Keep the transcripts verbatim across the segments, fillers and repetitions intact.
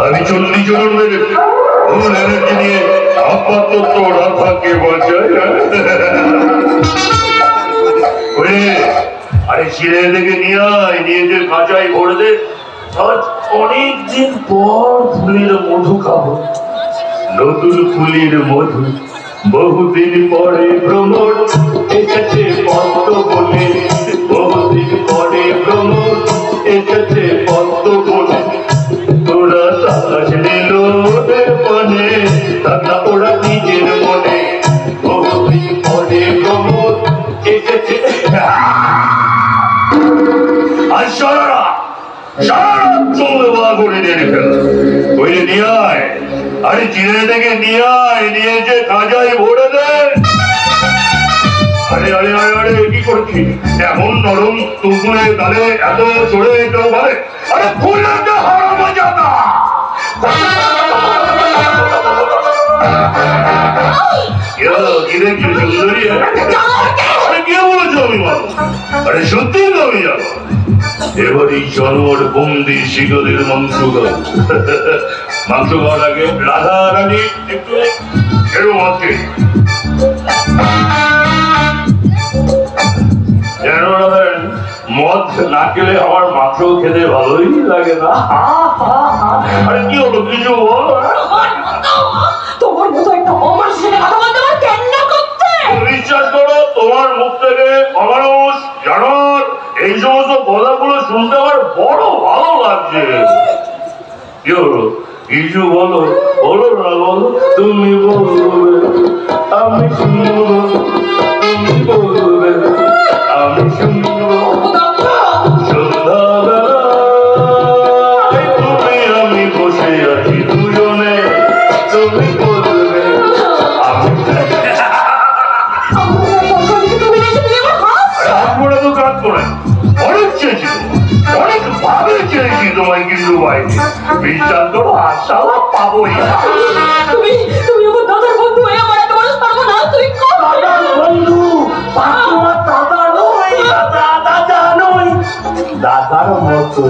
আমি চল্লিশ জনের ফুল এনার্জি নিয়ে আপাতত রাধাকে বাঁচাই। আরে ছিঁড়ে থেকে নিয়ে আয়, নিজেদের কাঁচায় ভরে দে, অনেকদিন পর ফুলের মধু খাবো, নতুন ফুলের মধু বহুদিন পরে ভ্রমণ এসেছে পদ্ম বলে, বহুদিন পরে ভ্রমণ এসেছে পদ্ম বলে, তোরা তাকাস নিল ওদের মনে, তাকা ওরা নিজের মনে, বহুদিন পরে ভ্রমণ এসেছে। আর সারা সারা চলে বা করে নিয়ে ফেল বলে নিয়ে আয়, আরে চিড়ে থেকে নিয়ে আয়, নিয়ে যে খাজাই ভরে দেয়। আরে আরে আরে আরে কি করছি, এমন নরম তুকুরে তালে এত চড়ে কেউ বলে। আরে ফুলের যে হারাম জানা কি দেখছি সুন্দরী, আরে কে বলেছো আমি বাবা, আরে সত্যি আমি যাবো। এবার এই জনর বন্দি শিগদের মাংস খাও, মাংস খাওয়ার আগে রাধা রানী একটু এরম আছে মদ না খেলে আমার মাংস খেতে ভালোই লাগে না। আরে কি হলো কিছু বল, তোমার মতো একটা বিশ্বাস করো তোমার মুখ থেকে অমানুষ জনর এই সমস্ত কথাগুলো শুনতে আমার বড় ভালো লাগছে। কি হলো কিছু বলো, বলো না বলো, তুমি বলবে আমি শুনবো, তুমি বলবে আমি শুনবো, সন্ধ্যাবেলায় তুমি আমি বসে আছি দুজনে, তুমি বলবে আমি তো কাজ করে অনেক চেয়েছিল, অনেক ভাবে চেয়েছি তোমায়, কিন্তু বাইরে বিশ্বাস করো আশাও পাবোই। দাদার মতো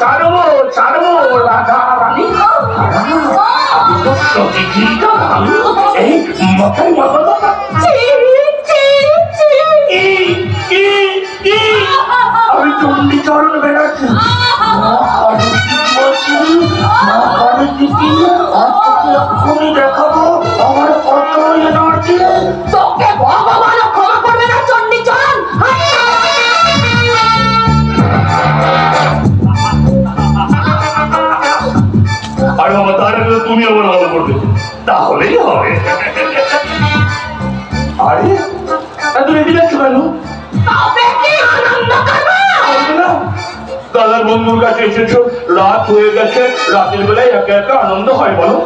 ছাড়বো ছাড়বো রাধা রানী আমি চণ্ডীচরণ বেড়াচ্ছি দেখাবো আমার কত এনার্জি। তুমি আমার ভালো করবে তাহলেই হবে। আরে তুমি রেডি আছো কেন? দাদার বন্ধুর কাছে এসেছো, রাত হয়ে গেছে, রাতের বেলায় একা একা আনন্দ হয় বলো,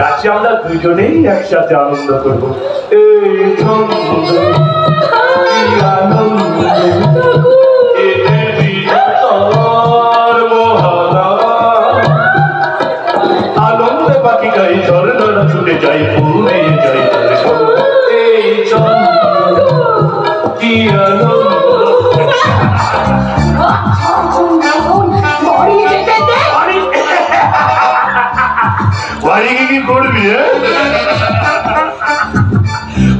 রাতে আমরা দুজনেই একসাথে আনন্দ করবো।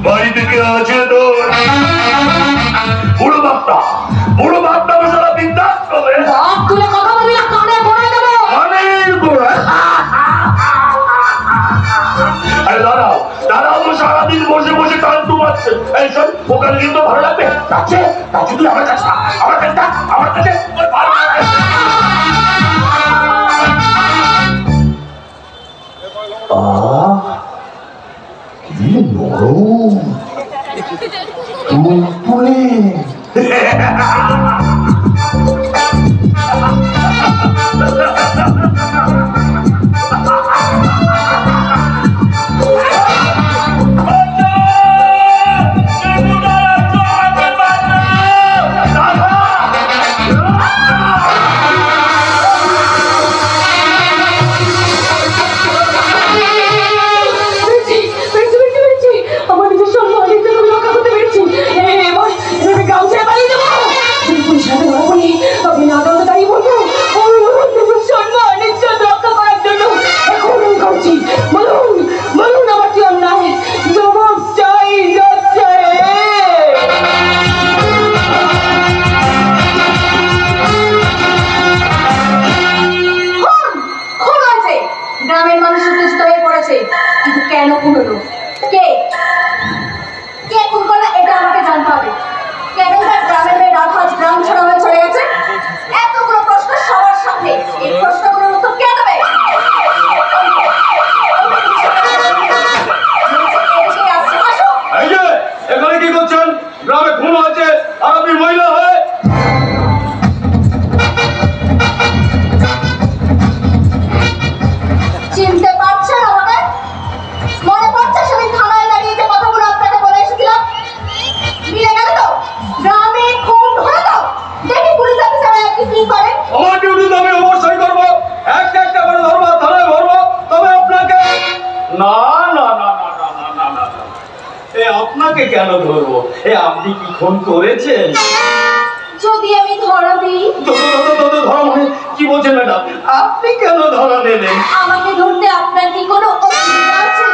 বাড়ি থেকে আছে তোর বুড়ো বাপটা, বুড়ো বাপটা সারা বিন্দাস করে সারাদিন বসে বসে টান তুমাচ্ছে। এইসব ওখানে কিন্তু ভালো লাগবে, কাছে কাছে তুই আমার কাছে আমার কাছে আমার কাছে খুন করেছে? যদি আমি ধরা দিই? ধরা মানে কি বলছেন ম্যাডাম? আপনি কেন ধরা নেবেন? আমাকে ধরতে আপনার কি কোনো অধিকার আছে?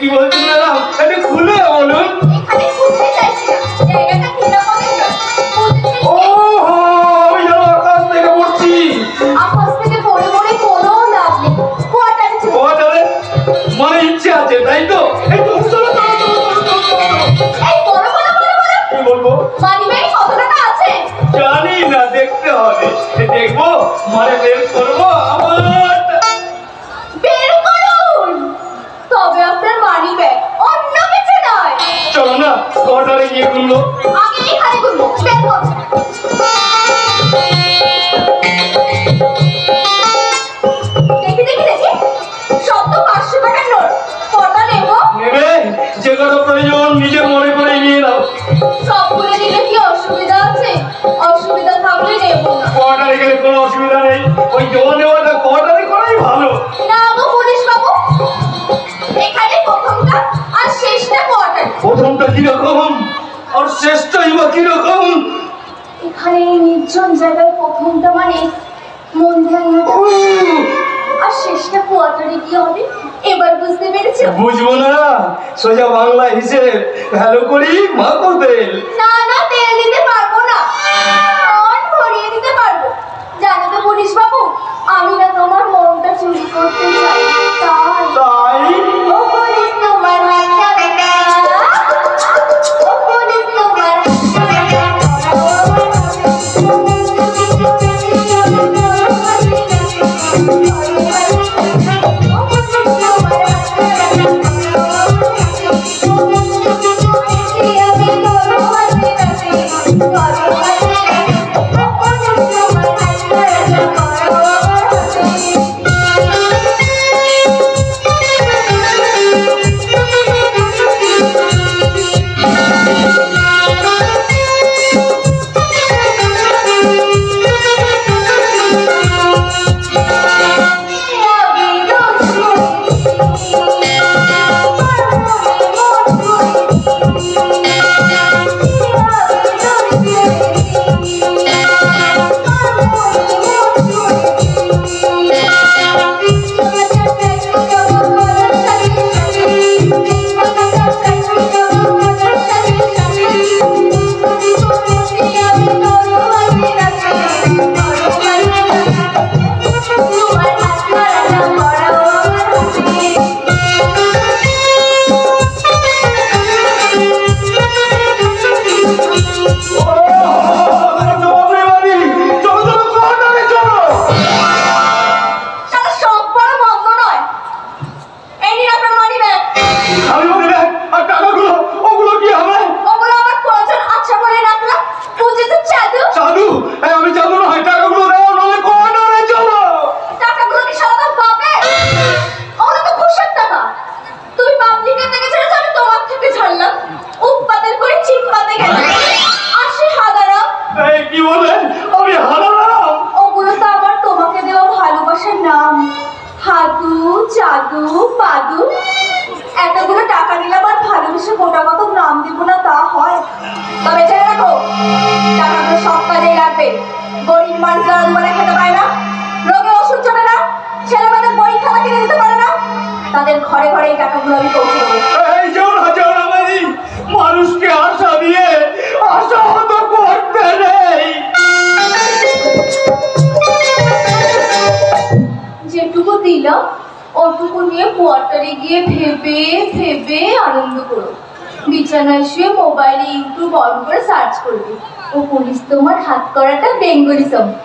কি বলছেন ম্যাডাম? এটা খুলে বলুন। এখানে শুনতে চাইছি জায়গাটা কি রকম? মানে ইচ্ছে আছে তাই তো? এই তো চলো চলো চলো চলো এই বড় বড় বড় বড় কি বলবো? মানে ভাই কতটা আছে জানি না, দেখতে হবে। দেখবো মানে বের করব। আমার বের করুন তবে আপনার মানি ব্যাগ, অন্য কিছু নয়। চলো না কোটারে গিয়ে গুনলো। আগে এখানে গুনবো, বের কর। দেখি দেখি দেখি শব্দ পাঁচশো টাকা নোট। কটা নেব? নেবে যে কোনো প্রয়োজন নিজে মনে করে নিয়ে নাও। সব বলে দিলে কি অসুবিধা আছে? অসুবিধা থাকলে নেব না। কটা গেলে কোনো অসুবিধা নেই, ওই জল নেওয়াটা কটারে করাই ভালো। না গো পুলিশ বাবু, এখানে প্রথমটা আর শেষটা কটা? প্রথমটা কিরকম আর শেষটাই বা কিরকম? এখানে এই নির্জন জায়গায় প্রথমটা মানে মন ধ্যান, আর শেষটা কোয়ার্টারে কি হবে? এবার বুঝতে পেরেছো? বুঝবো না, সোজা বাংলা হিসেবে ভালো করি মাখো তেল। না না, তেল দিতে পারবো না, মন ভরিয়ে দিতে পারবো। জানো তো পুলিশ বাবু, আমি না তোমার মনটা চুরি করতে চাই। তাই তাই ও পুলিশ তোমার হাতটা বেটা, ও পুলিশ তোমার হাতটা বেটা।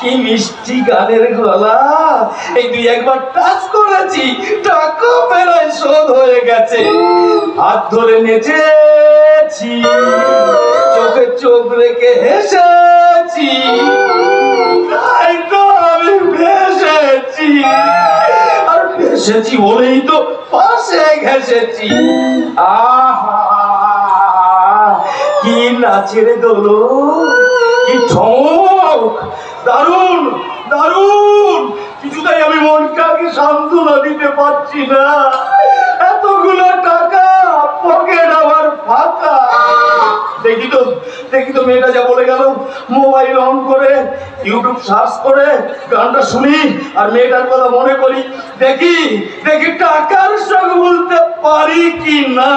কি মিষ্টি গানের গলা, এই দুই একবার টাচ করেছি টাকা বেলায় শোধ হয়ে গেছে। হাত ধরে নেচেছি, চোখে চোখ রেখে হেসেছি, তাই তো আমি ভেসেছি, আর ভেসেছি বলেই তো পাশে ঘেসেছি। আহা কি নাচের দোলো, কি ঠোঁক, দারুণ দারুণ। কিছুতেই আমি মনটাকে সান্ত্বনা দিতে পারছি না। এতগুলো টাকা পকেট আমার ফাঁকা। দেখি তো দেখি তো মেয়েটা যা বলে গেল। মোবাইল অন করে ইউটিউব সার্চ করে গানটা শুনি আর মেয়েটার কথা মনে করি। দেখি দেখি টাকার সঙ্গ বলতে পারি কি না।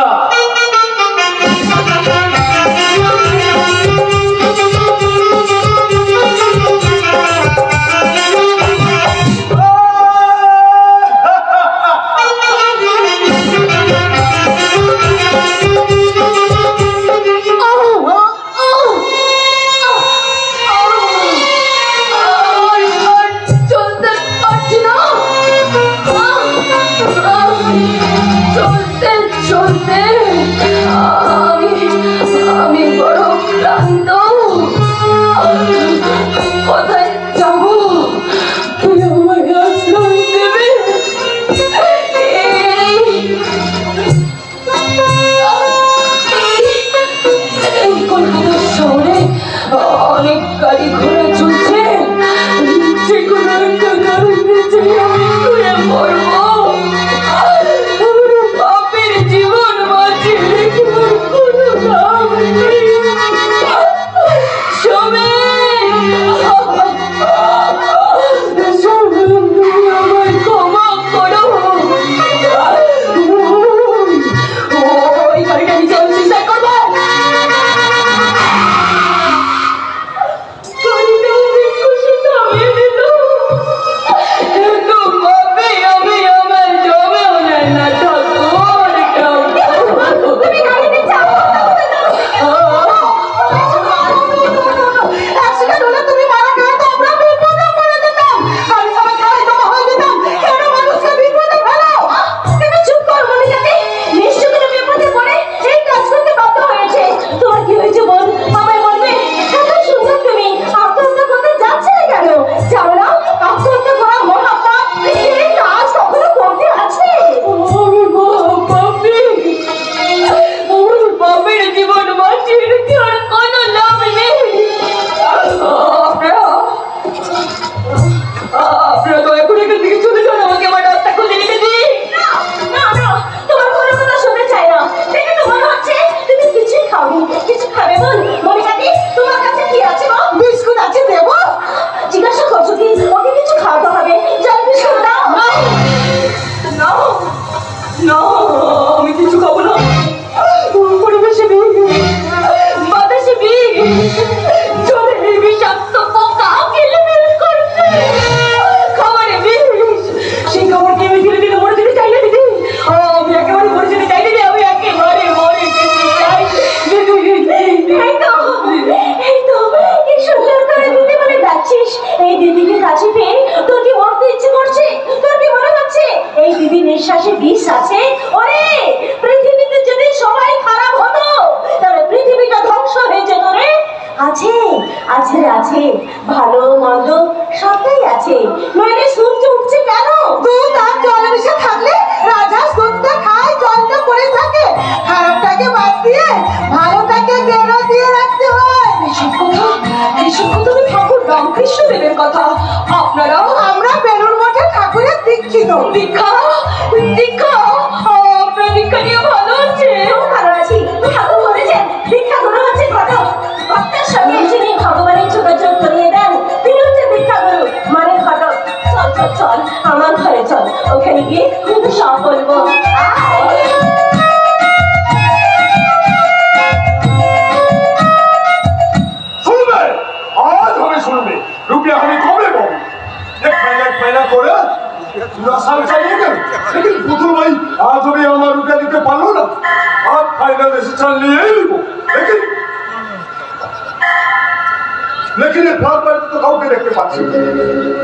নিজের ঘর বাড়িতে তো কাউকে দেখতে পাচ্ছি।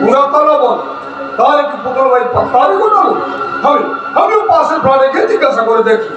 গুণাতলা বল তার একটু পুকুর বাড়ি তারই গুণাবো আমি আমিও পাশের ফ্লাটে গিয়ে জিজ্ঞাসা করে দেখি।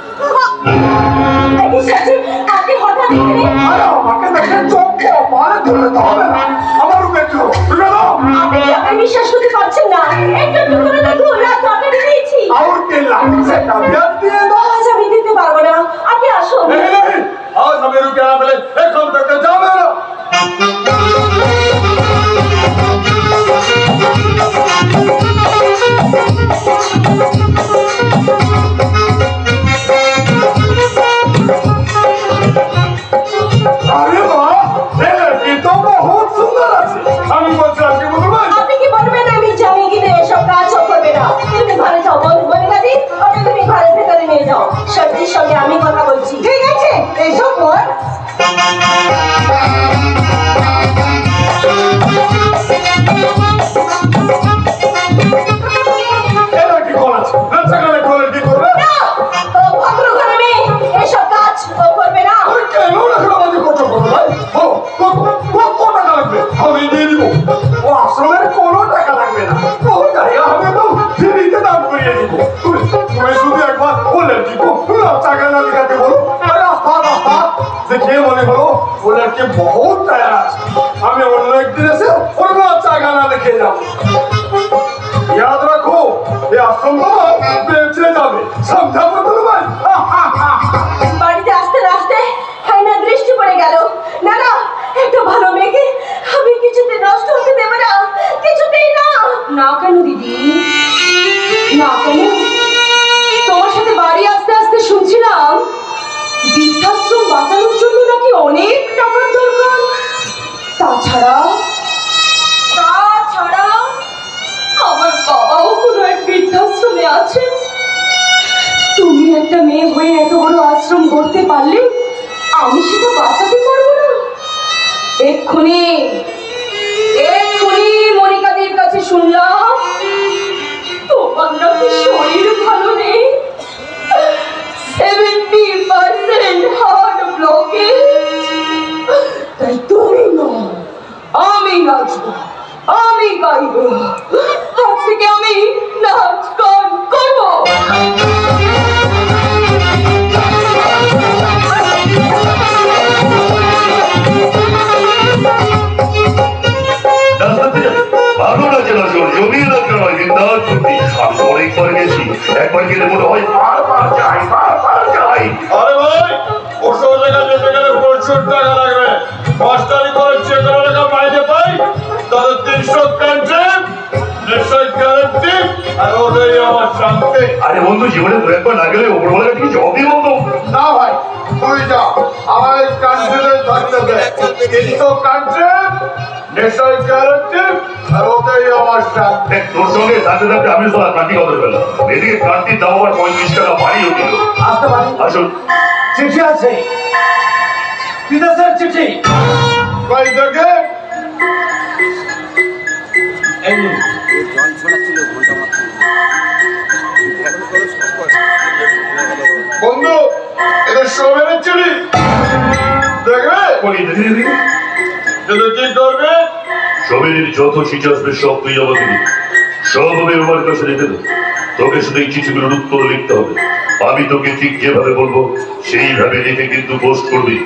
আমি তোকে ঠিক যেভাবে বলবো সেইভাবে লিখে কিন্তু পোস্ট করবি।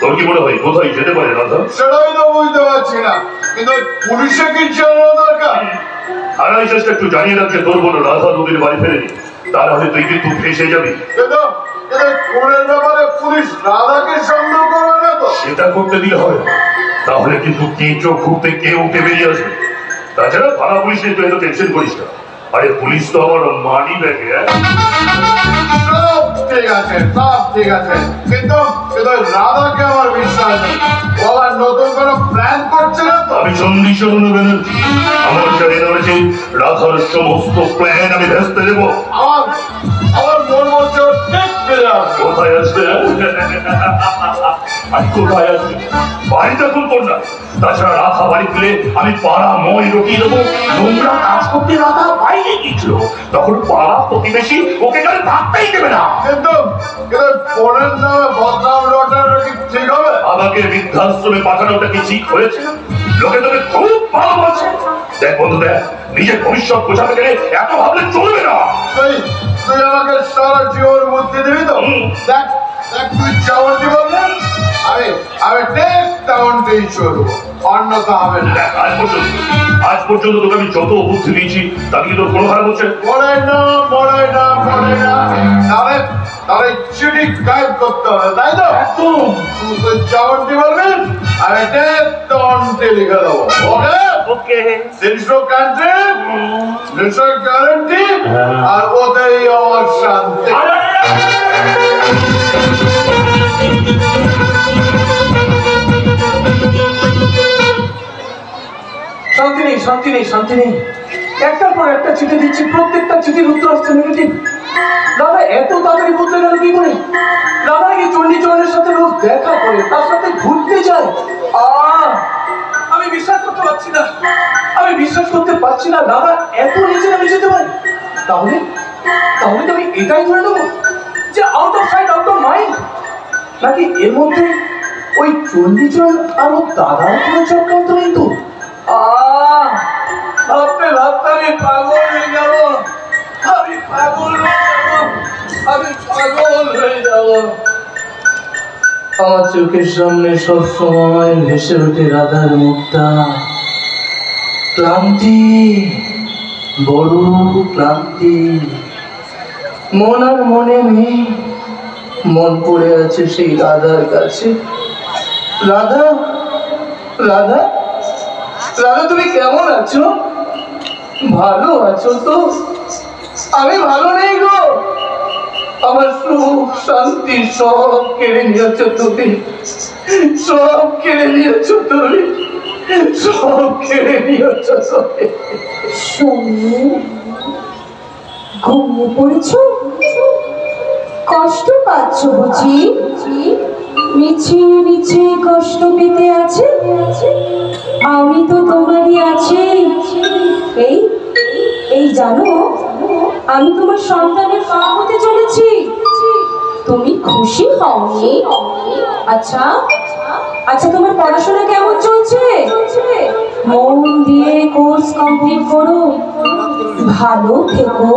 তোর কি মনে হয় কোথায় যেতে পারে রাধা? সেটাই তো বুঝতে পারছি না, কিন্তু পুলিশে কি জানা দরকার? হারাই চেষ্টা একটু জানিয়ে রাখছে তোর বোন রাধা নদীর বাড়ি ফেরেনি, তার হাতে তুই কিন্তু ফেসে যাবি। পুলিশ রাধাকে সন্দেহ করবে না তো? সেটা করতে দিলে হয় না, তাহলে কিন্তু কে চোখ খুঁজতে কে উঠে বেরিয়ে আসবে। তাছাড়া ভাড়া পুলিশ নিয়ে তুই টেনশন করিস না। আরে পুলিশ তো আমার মানি ব্যাগে। ঠিক আছে সব ঠিক আছে, কিন্তু রাধাকে আমার বিশ্বাস নেই। ওরা নতুন কোনো প্ল্যান করছে না তো? আমি সন্ধিশোধন ব্যানার্জি, আমার জানি না হয়েছে রাধার সমস্ত প্ল্যান আমি ভেস্তে দেবো। আমার আমার মন মন ঠিক বৃদ্ধাশ্রমে পাঠানোটা কি ঠিক হয়েছে? লোকে তোকে খুব ভালোবাসে। দেখ বন্ধু, দেখ নিজের ভবিষ্যৎ বোঝাতে গেলে এত ভাবলে চলবে না। তুই আমাকে সারা জীবন বুদ্ধি দিবি তো? দেখ দেখ তুই চাওয়ার দিব না, আরে আরে দেখ তাওনতেই চলবো, অন্যথা হবে না। দেখ আজ পর্যন্ত আজ পর্যন্ত তোকে আমি যত বুদ্ধি দিয়েছি তার কি তোর কোনো খারাপ হচ্ছে? পড়ে না পড়ে না পড়ে না তাহলে তাহলে চিঠি গায়েব করতে হবে, তাই তো? তুই তুই চাওয়ার দিব না, আরে দেখ তাওনতে লিখে দেবো। ওকে Okay. Central country, central guarantee, and what are your shanti? Shanti nahi, shanti nahi, shanti nahi. Ektar por ektar chiti dicchi, prottekta chitir uttor asche negative. Dada eto tadari bolte gelo ki kore? Dada ki chondi choner sathe roz dekha kore, tar sathe ghurte jay. Ah. আমি বিশ্বাস করতে পারছি না, আমি বিশ্বাস করতে পারছি না দাদা এত নিচে নামে যেতে পারে। তাহলে তাহলে তো আমি এটাই ধরে নেবো যে out of sight out of mind, নাকি এর মধ্যে ওই চণ্ডীচরণ আর ওর দাদার কোনো চক্রান্ত নেই তো? আহ ভাবতে ভাবতে আমি পাগল হয়ে যাবো, আমি পাগল হয়ে যাবো, আমি পাগল হয়ে যাবো। আমার চোখের সামনে সব সময় ভেসে ওঠে রাধার মুখটা। ক্লান্তি, বড় ক্লান্তি, মন আর মনে নেই, মন পড়ে আছে সেই রাধার কাছে। রাধা রাধা রাধা তুমি কেমন আছো? ভালো আছো তো? আমি ভালো নেই গো, আমার সুখ শান্তি সব কেড়ে নিয়েছ তুমি, সব কেড়ে নিয়েছ তুমি, সব কেড়ে নিয়েছ তুমি। শুনি ঘুমিয়ে পড়েছ, কষ্ট পাচ্ছ বুঝি? মিছে মিছে কষ্ট পেতে আছে, আমি তো তোমারই আছি। এই এই জানো, আমি তোমার সন্তানের মা হতে চলেছি। তুমি খুশি হওনি? আচ্ছা আচ্ছা তোমার পড়াশোনা কেমন চলছে? মন দিয়ে কোর্স কমপ্লিট করো, ভালো থেকো,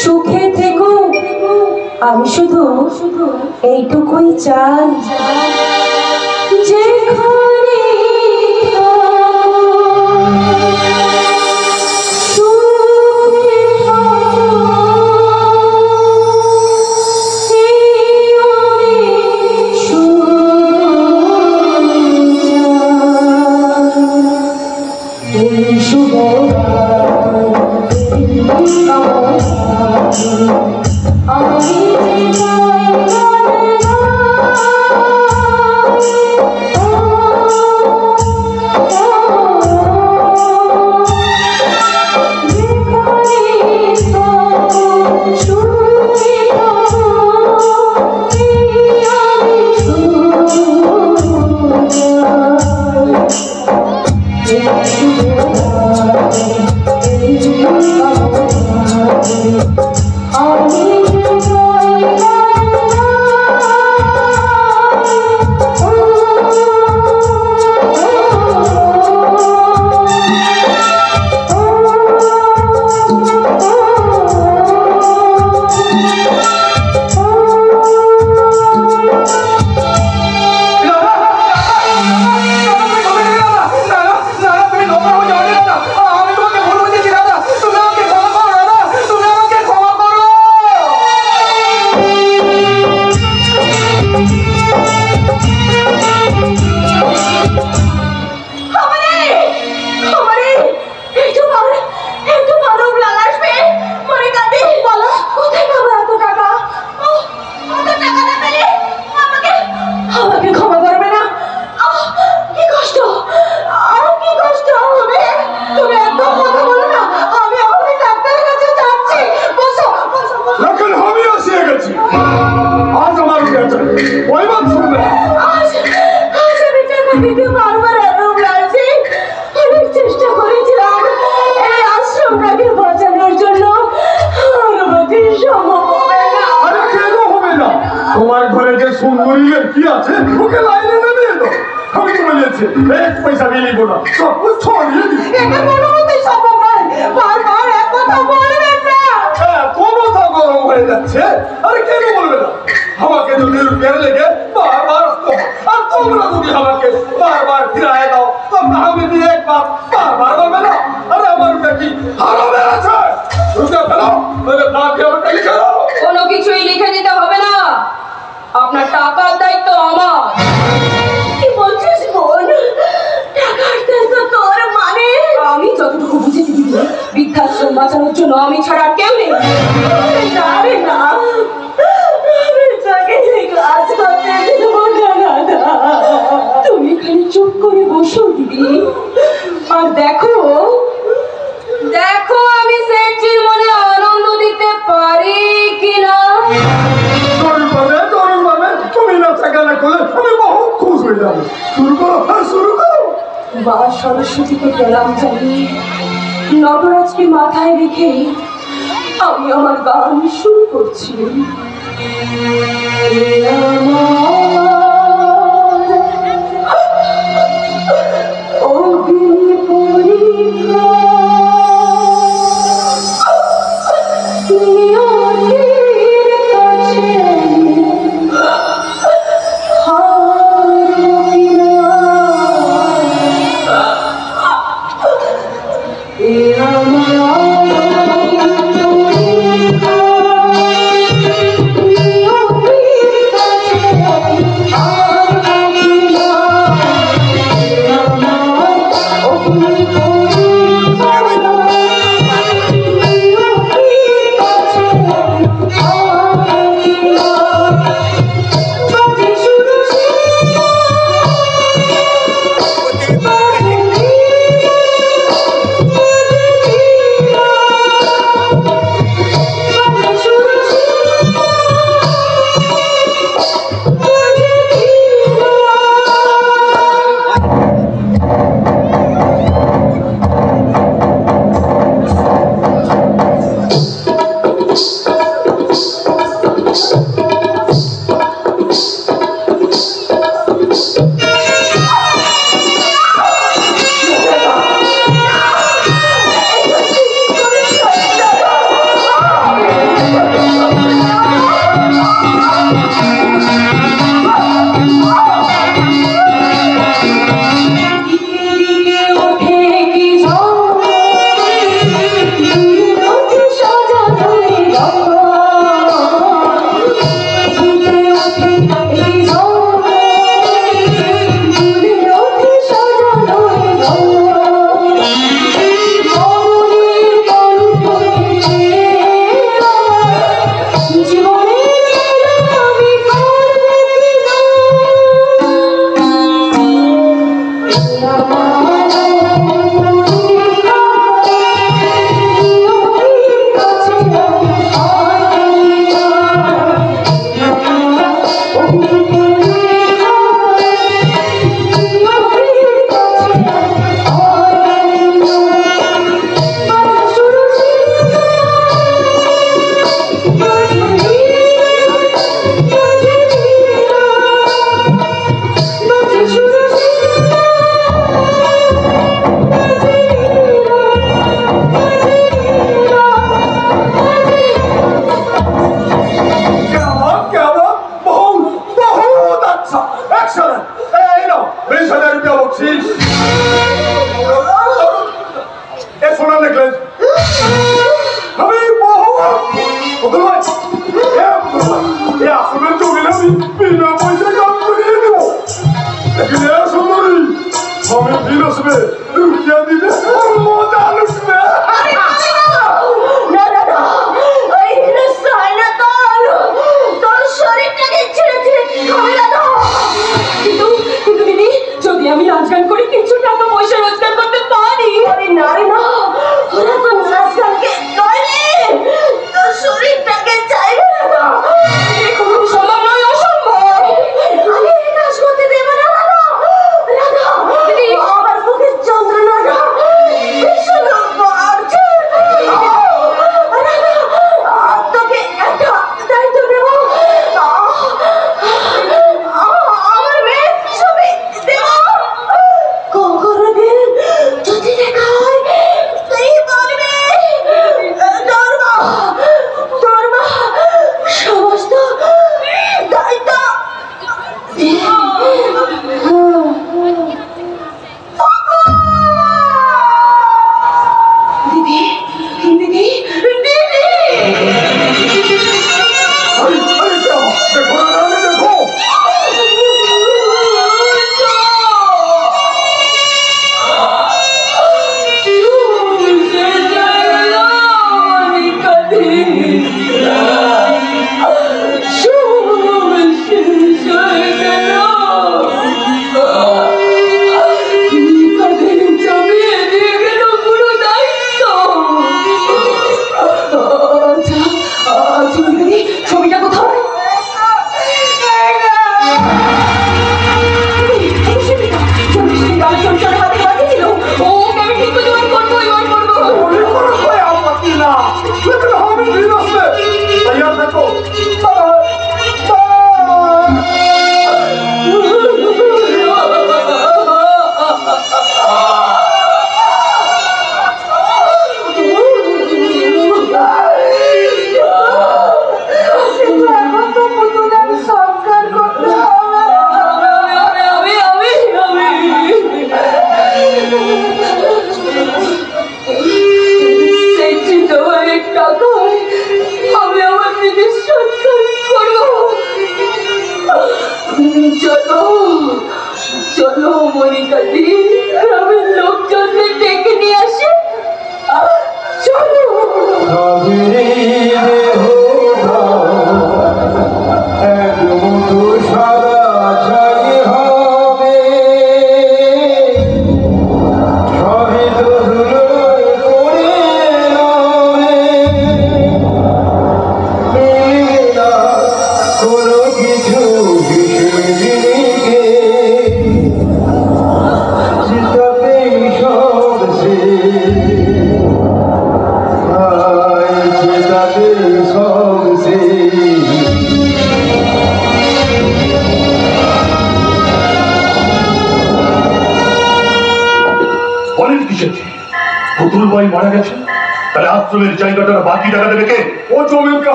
সুখে থেকো। আমি শুধু শুধু এইটুকুই চাই যে I need you, boy. সুন্দরীর কি আছে, ওকে লাইনে নামিয়ে দাও। আমি তো বলেছি এক পয়সা নিব না, সব ছড়িয়ে দিই। এটা বলো তো সববার বারবার এক কথা বলবেন না। হ্যাঁ, কোন কথা গরম হয়ে যাচ্ছে। আরে কেন বলবে না? আমাকে যদি পেরে লেগে বারবার আসতো, আর তোমরা যদি আমাকে বারবার ফিরায় দাও, তোমরা আমি দিয়ে একবার বারবার বলবে না। আরে আমার কি হারামে আছে? রুকে ফেলো, তবে বাকি ওটা লিখে দাও। কোনো কিছুই লিখে দিতে হবে না, আপনার টাকার দায়িত্ব আমার। কি বলছিস বোন? টাকার দায়িত্ব তোর মানে? আমি যতটুকু বুঝেছি বৃদ্ধাশ্রম বাঁচানোর জন্য আমি ছাড়া কেউ নেই। না রে না, কাজ করতে তুমি খালি চুপ করে বসো দিদি। আর দেখো দেখো আমি সেটির মনে আনন্দ দিতে পারি কিনা। মা সরস্বতীকে প্রণাম জানিয়ে, নটরাজকে মাথায় রেখে আমি আমার গান শুরু করছি।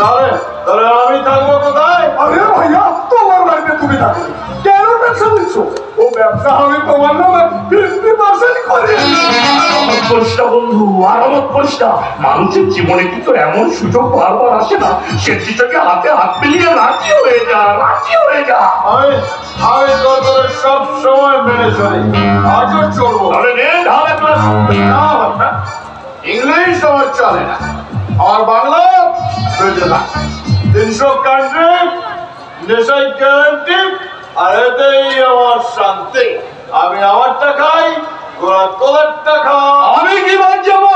মানুষের জীবনে কিন্তু এমন সুযোগ বারবার আসে না, সে চিটাকে হাতে হাত মিলিয়ে রাজি হয়ে যা রাজি হয়ে যা সব সময় মেনে চলি। আজও চলবো ইংলিশ আমার চলে না, আমার বাংলা বুঝে না। তিনশো কান্ট্রি নেশায় গ্যারান্টি, আর এতেই আমার শান্তি। আমি আমারটা খাই, গোড়া তোলারটা খাই। আমি কি বাদ যাবো?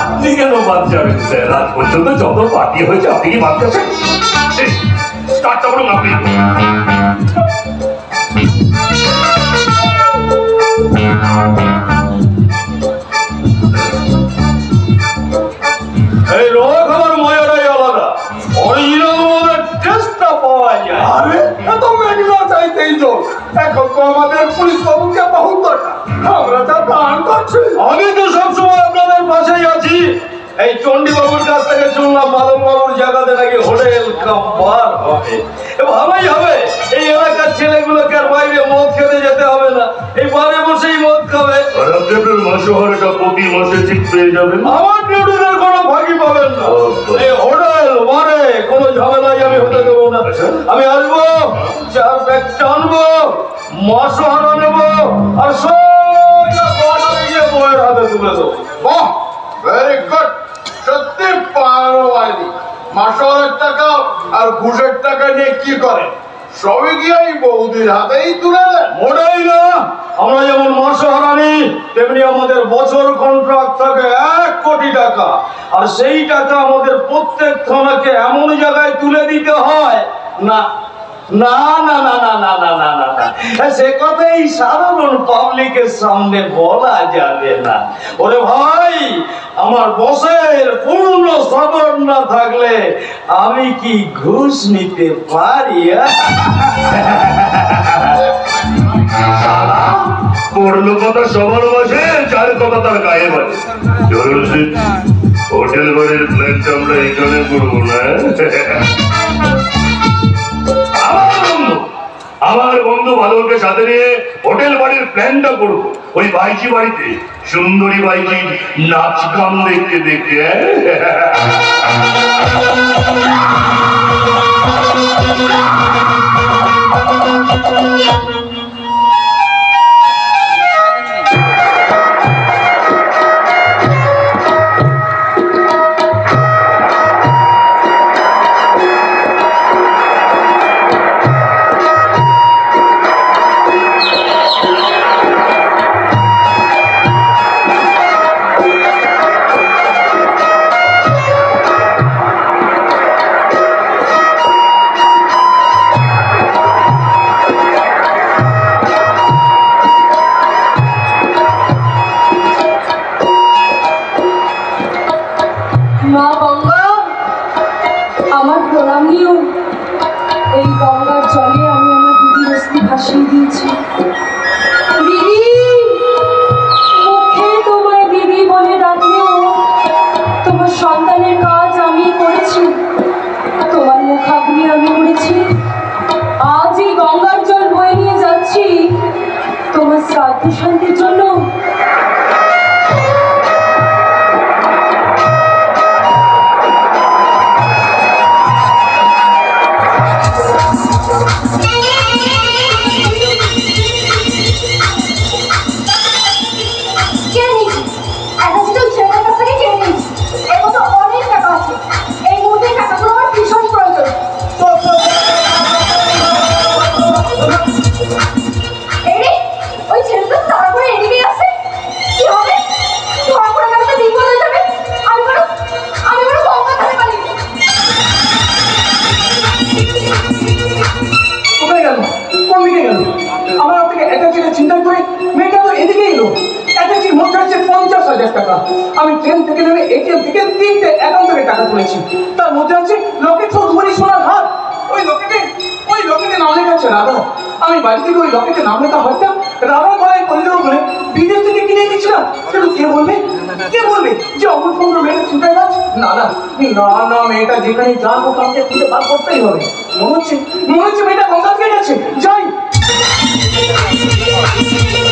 আপনি কেন বাদ যাবেন স্যার? আজ পর্যন্ত যত পার্টি হয়েছে আপনি কি বাদ যাবেন? স্টার্টটা করুন আপনি। আমাদের পুলিশ বাবুকে বহু দরকার, আমরা তা দান করছি। আমি তো সবসময় আপনাদের পাশেই আছি। এই চণ্ডীবাবুর কাছ থেকে শুনলাম মালম বাবুর জায়গাতে নাকি হোটেল কাম বার হবে। ভালোই হবে, এই এলাকার ছেলেগুলোকে আর বাইরে মদ খেতে যেতে হবে না, এই বারে বসেই মদ খাবে। মাসহারটা প্রতি মাসে ঠিক পেয়ে যাবেন, আমার ডিউটির কোনো ভাগি পাবেন না। এই হোটেল বারে কোনো ঝামেলাই আমি হতে দেবো না। আমি আসবো, চার ব্যাগ টানবো, মাসহারা নেবো, আর সোজা বর্ডারে গিয়ে বউয়ের হাতে তুলে দেবো। বাহ, ভেরি গুড। সত্যি পারোয়ানি মাসহারার টাকা আর ঘুষের টাকা নিয়ে কি করে? সবই গিয়ে বৌদির হাতেই তুলে দেয়। মোটেই না, আমরা যেমন মাসহারা নিই তেমনি আমাদের বছর কন্ট্রাক্ট থাকে এক কোটি টাকা। আর সেই টাকা আমাদের প্রত্যেক থানাকে এমন জায়গায় তুলে দিতে হয় না। না না না না না না না না না সে কথা এই সাধারণ পাবলিকের সামনে বলা যাবে না। ওরে ভাই, আমার বসের পূর্ণ সবর না থাকলে আমি কি ঘুষ নিতে পারি? পড়লো কথা সবার বসে, যার কথা তার গায়ে বলে। হোটেল বাড়ির প্ল্যানটা আমরা এখানে করবো না। আমার বন্ধু ভালোকে সাথে নিয়ে হোটেল বাড়ির প্ল্যানটা করবো। ওই বাইজি বাড়িতে সুন্দরী বাইজি নাচ গান দেখতে দেখতে আমি কে বলবে যে অমন সুন্দর মেয়েটা ছুটে গেছে? না না না মেয়েটা যেখানে যাবো কাউকে খুঁজে বার করতেই হবে। মনে হচ্ছে মনে হচ্ছে মেয়েটা গঙ্গা খেয়ে গেছে। যাই